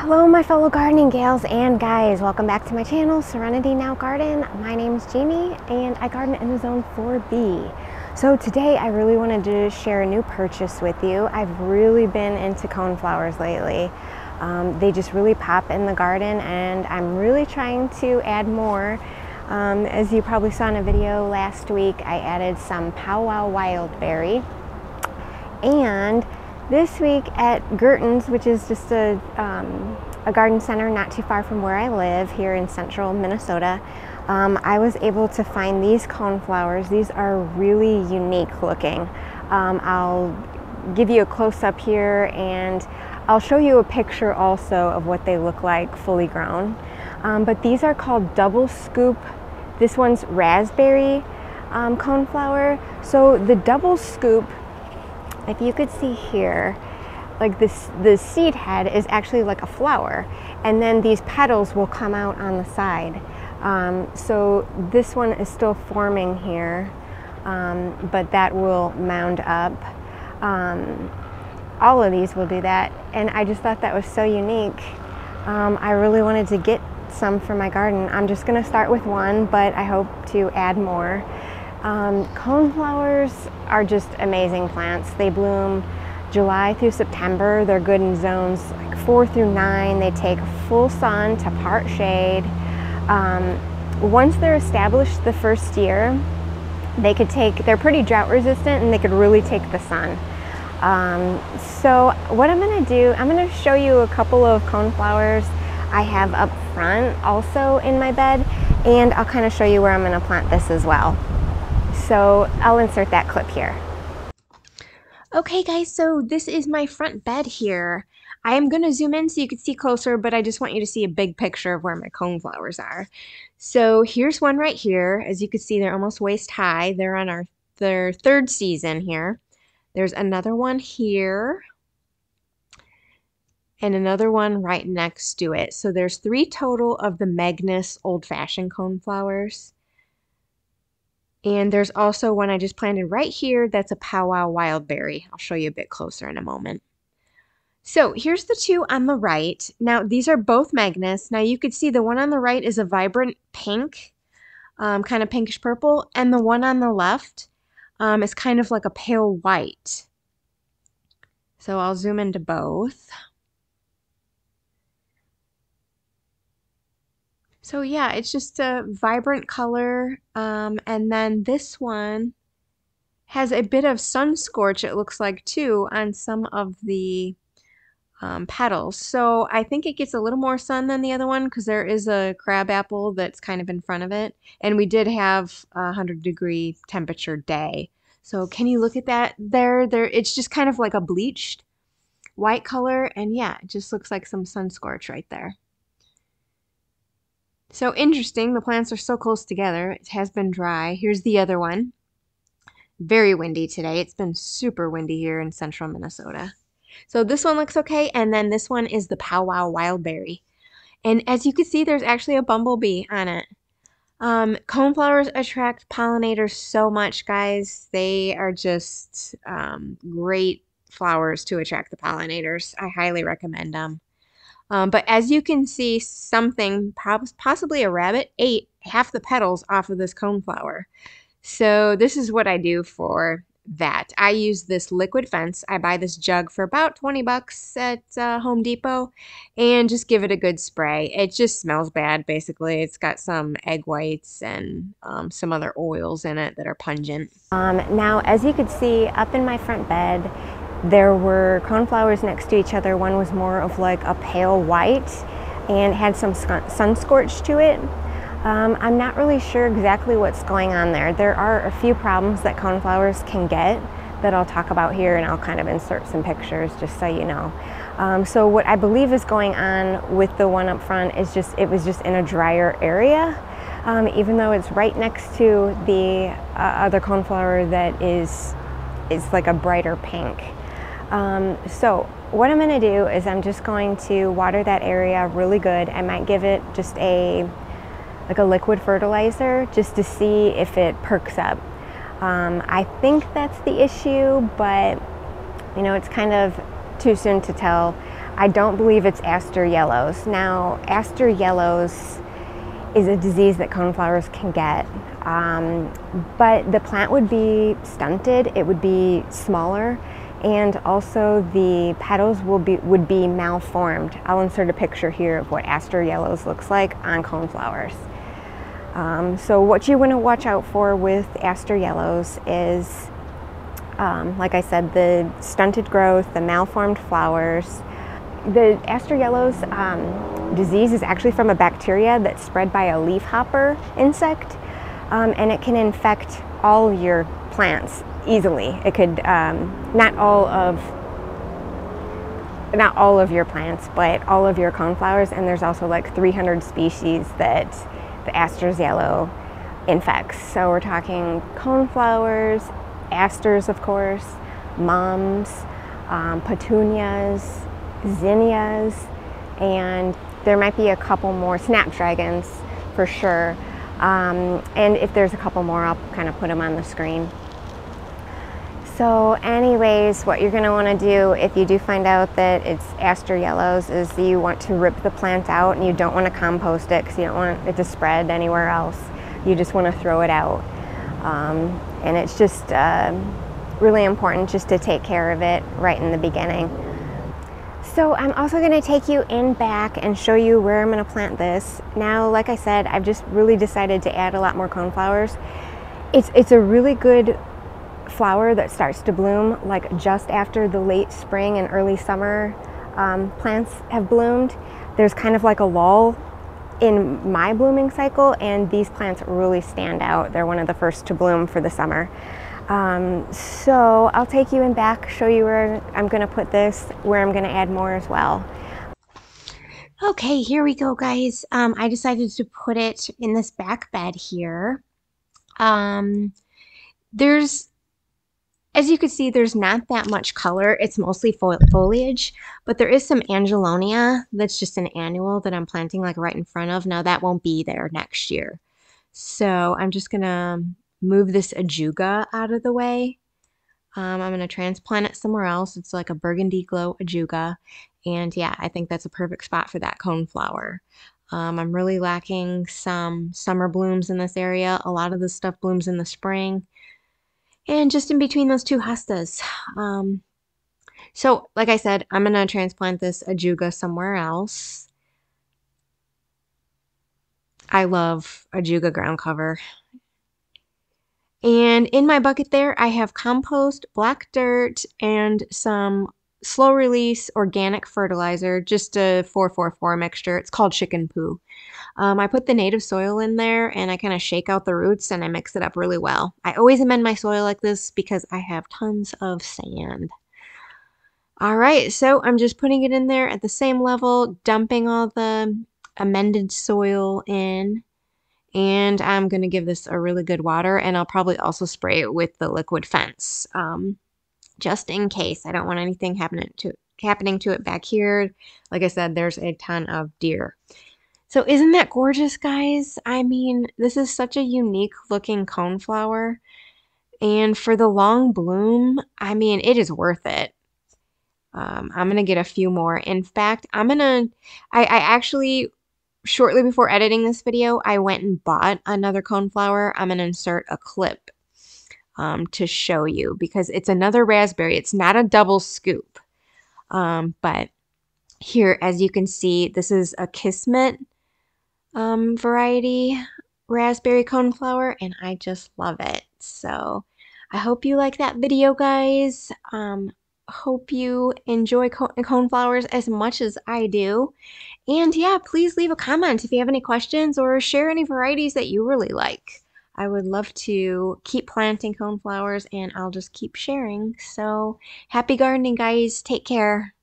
Hello my fellow gardening gals and guys, welcome back to my channel, Serenity Now Garden. My name's Jeanie and I garden in the zone 4B. So today I really wanted to share a new purchase with you. I've really been into coneflowers lately. They just really pop in the garden and I'm really trying to add more. As you probably saw in a video last week, I added some Pow Wow Wild Berry. And this week at Girton's, which is just a garden center not too far from where I live here in central Minnesota, I was able to find these coneflowers. These are really unique looking. I'll give you a close-up here and I'll show you a picture also of what they look like fully grown. But these are called double scoop. This one's raspberry coneflower. So the double scoop, if you could see here, like this, the seed head is actually like a flower, and then these petals will come out on the side. So this one is still forming here, but that will mound up. All of these will do that, and I just thought that was so unique. I really wanted to get some for my garden. I'm just gonna start with one, but I hope to add more. Coneflowers are just amazing plants. They bloom July through September. They're good in zones like 4 through 9. They take full sun to part shade. Once they're established the first year, they're pretty drought resistant and they could really take the sun. So what I'm gonna do, I'm gonna show you a couple of coneflowers I have up front also in my bed, and I'll kind of show you where I'm gonna plant this as well. So I'll insert that clip here. Okay guys, so this is my front bed here. I am gonna zoom in so you can see closer, but I just want you to see a big picture of where my coneflowers are. So here's one right here. As you can see, they're almost waist high. They're on their third season here. There's another one here and another one right next to it. So there's 3 total of the Magnus old-fashioned coneflowers. And there's also one I just planted right here that's a Pow Wow Wild Berry. I'll show you a bit closer in a moment. So here's the 2 on the right. Now these are both Magnus. Now you could see the one on the right is a vibrant pink, kind of pinkish purple, and the one on the left is kind of like a pale white. So I'll zoom into both. So yeah, it's just a vibrant color, and then this one has a bit of sun scorch, it looks like, too, on some of the petals. So I think it gets a little more sun than the other one because there is a crab apple that's kind of in front of it, and we did have a 100-degree temperature day. So can you look at that there? It's just kind of like a bleached white color, and yeah, it just looks like some sun scorch right there. So interesting, the plants are so close together. It has been dry. Here's the other one. Very windy today. It's been super windy here in central Minnesota. So this one looks okay, and then this one is the Pow Wow Wild Berry. And as you can see, there's actually a bumblebee on it. Coneflowers attract pollinators so much, guys. They are just great flowers to attract the pollinators. I highly recommend them. But as you can see, something, possibly a rabbit, ate half the petals off of this coneflower. So this is what I do for that. I use this Liquid Fence. I buy this jug for about 20 bucks at Home Depot and just give it a good spray. It just smells bad, basically. It's got some egg whites and some other oils in it that are pungent. Now, as you could see, up in my front bed, there were coneflowers next to each other. One was more of like a pale white and had some sun scorch to it. I'm not really sure exactly what's going on there. There are a few problems that coneflowers can get that I'll talk about here, and I'll kind of insert some pictures just so you know. So what I believe is going on with the one up front is just, it was just in a drier area, even though it's right next to the other coneflower that is like a brighter pink. So what I'm gonna do is I'm just going to water that area really good. I might give it just like a liquid fertilizer just to see if it perks up. I think that's the issue, but you know, it's kind of too soon to tell. I don't believe it's aster yellows. Now, aster yellows is a disease that coneflowers can get, but the plant would be stunted, it would be smaller, and also the petals would be malformed. I'll insert a picture here of what aster yellows looks like on coneflowers. So what you want to watch out for with aster yellows is, like I said, the stunted growth, the malformed flowers. The aster yellows disease is actually from a bacteria that's spread by a leafhopper insect, and it can infect all your plants easily. It could not all of your plants, but all of your coneflowers. And there's also like 300 species that the aster yellow infects. So we're talking coneflowers, asters, of course, mums, petunias, zinnias, and there might be a couple more, snapdragons for sure. And if there's a couple more, I'll kind of put them on the screen. So anyways, what you're going to want to do if you do find out that it's aster yellows is you want to rip the plant out, and you don't want to compost it because you don't want it to spread anywhere else. You just want to throw it out. And it's just really important just to take care of it right in the beginning. So I'm also going to take you in back and show you where I'm going to plant this. Now, like I said, I've just really decided to add a lot more coneflowers. It's a really good flower that starts to bloom like just after the late spring and early summer plants have bloomed. There's kind of like a lull in my blooming cycle, and these plants really stand out. They're one of the first to bloom for the summer. So I'll take you in back, show you where I'm gonna put this, where I'm gonna add more as well. Okay, here we go, guys. I decided to put it in this back bed here. As you can see, there's not that much color. It's mostly foliage, but there is some Angelonia that's just an annual that I'm planting like right in front of. Now that won't be there next year. So I'm just going to move this ajuga out of the way. I'm going to transplant it somewhere else. It's like a burgundy glow ajuga. And yeah, I think that's a perfect spot for that coneflower. I'm really lacking some summer blooms in this area. A lot of this stuff blooms in the spring. And just in between those two hostas. So like I said, I'm going to transplant this ajuga somewhere else. I love ajuga ground cover. And in my bucket there, I have compost, black dirt, and some slow release organic fertilizer, just a 444 mixture. It's called chicken poo. I put the native soil in there, and I kind of shake out the roots, and I mix it up really well. I always amend my soil like this because I have tons of sand. All right, so I'm just putting it in there at the same level, dumping all the amended soil in, and I'm going to give this a really good water, and I'll probably also spray it with the Liquid Fence. Just in case. I don't want anything happening to it back here. Like I said, there's a ton of deer. So isn't that gorgeous, guys? I mean, this is such a unique looking coneflower. And for the long bloom, I mean, it is worth it. I'm going to get a few more. In fact, I actually, shortly before editing this video, I went and bought another coneflower. I'm going to insert a clip to show you because it's another raspberry. It's not a double scoop, but here, as you can see, this is a Kiss Mint variety raspberry coneflower, and I just love it. So I hope you like that video, guys. Hope you enjoy coneflowers as much as I do, and yeah, please leave a comment if you have any questions or share any varieties that you really like. I would love to keep planting coneflowers, and I'll just keep sharing. So happy gardening, guys. Take care.